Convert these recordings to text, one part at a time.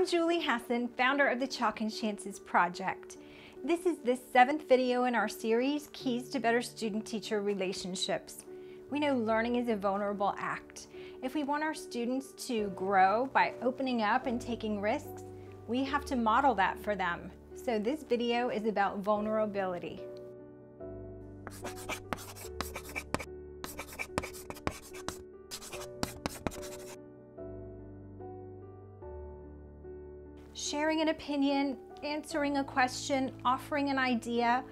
I'm Julie Hassan, founder of the Chalk and Chances Project. This is the 7th video in our series, Keys to Better Student-Teacher Relationships. We know learning is a vulnerable act. If we want our students to grow by opening up and taking risks, we have to model that for them. So this video is about vulnerability. Sharing an opinion, answering a question, offering an idea,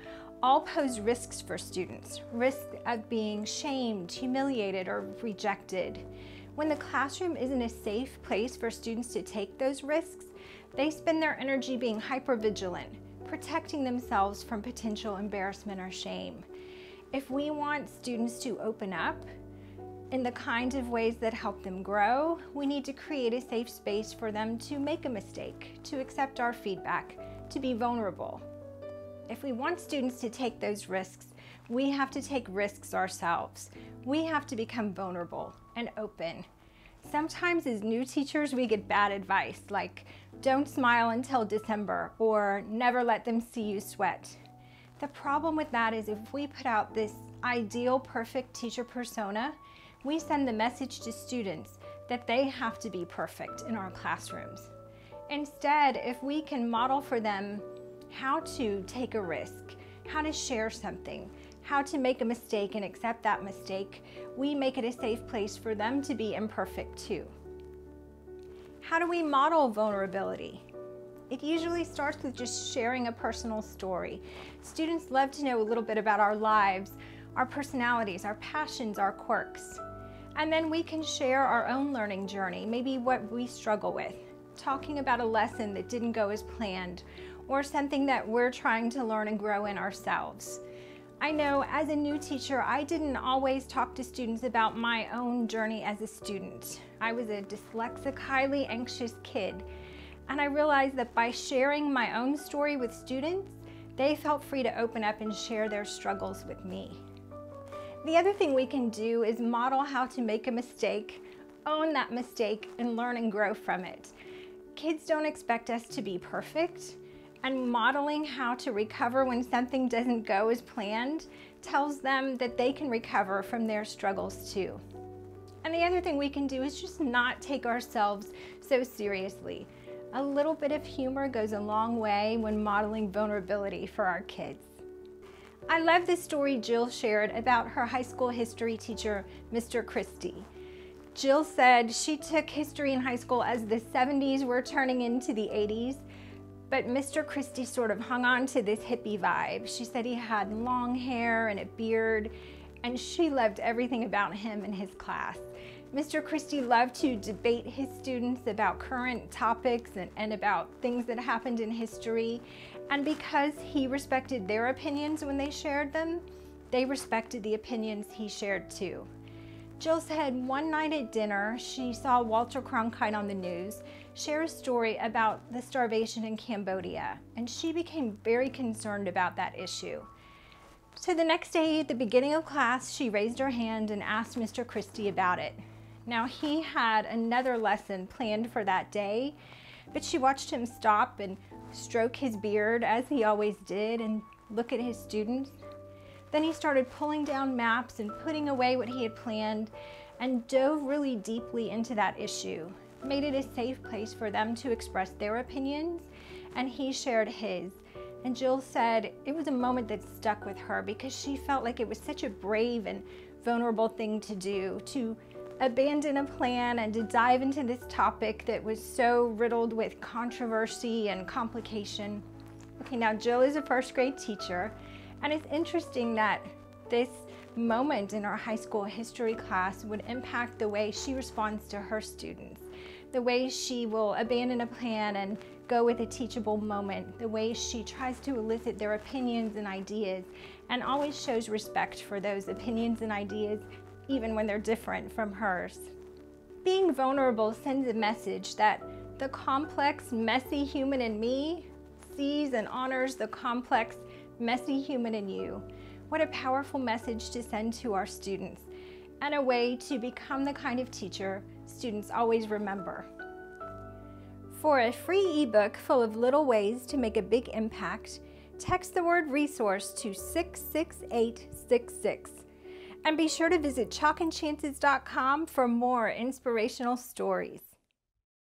all pose risks for students. Risk of being shamed, humiliated, or rejected. When the classroom isn't a safe place for students to take those risks, they spend their energy being hypervigilant, protecting themselves from potential embarrassment or shame. If we want students to open up in the kind of ways that help them grow, we need to create a safe space for them to make a mistake, to accept our feedback, to be vulnerable. If we want students to take those risks, we have to take risks ourselves. We have to become vulnerable and open. Sometimes as new teachers, we get bad advice like, "Don't smile until December," or "Never let them see you sweat." The problem with that is if we put out this ideal, perfect teacher persona, we send the message to students that they have to be perfect in our classrooms. Instead, if we can model for them how to take a risk, how to share something, how to make a mistake and accept that mistake, we make it a safe place for them to be imperfect too. How do we model vulnerability? It usually starts with just sharing a personal story. Students love to know a little bit about our lives, our personalities, our passions, our quirks. And then we can share our own learning journey, maybe what we struggle with, talking about a lesson that didn't go as planned, or something that we're trying to learn and grow in ourselves. I know as a new teacher, I didn't always talk to students about my own journey as a student. I was a dyslexic, highly anxious kid, and I realized that by sharing my own story with students, they felt free to open up and share their struggles with me. The other thing we can do is model how to make a mistake, own that mistake, and learn and grow from it. Kids don't expect us to be perfect, and modeling how to recover when something doesn't go as planned tells them that they can recover from their struggles too. And the other thing we can do is just not take ourselves so seriously. A little bit of humor goes a long way when modeling vulnerability for our kids. I love this story Jill shared about her high school history teacher, Mr. Christie. Jill said she took history in high school as the 70s were turning into the 80s, but Mr. Christie sort of hung on to this hippie vibe. She said he had long hair and a beard, and she loved everything about him and his class. Mr. Christie loved to debate his students about current topics and about things that happened in history. And because he respected their opinions when they shared them, they respected the opinions he shared too. Jill said one night at dinner, she saw Walter Cronkite on the news share a story about the starvation in Cambodia, and she became very concerned about that issue. So the next day at the beginning of class, she raised her hand and asked Mr. Christie about it. Now he had another lesson planned for that day, but she watched him stop and stroke his beard as he always did and look at his students. Then he started pulling down maps and putting away what he had planned and dove really deeply into that issue, made it a safe place for them to express their opinions, and he shared his. And Jill said it was a moment that stuck with her because she felt like it was such a brave and vulnerable thing to do, to abandon a plan and to dive into this topic that was so riddled with controversy and complication. Okay, now Jill is a first grade teacher, and it's interesting that this moment in our high school history class would impact the way she responds to her students, the way she will abandon a plan and go with a teachable moment, the way she tries to elicit their opinions and ideas, and always shows respect for those opinions and ideas, even when they're different from hers. Being vulnerable sends a message that the complex, messy human in me sees and honors the complex, messy human in you. What a powerful message to send to our students, and a way to become the kind of teacher students always remember. For a free ebook full of little ways to make a big impact, text the word resource to 66866. And be sure to visit chalkandchances.com for more inspirational stories.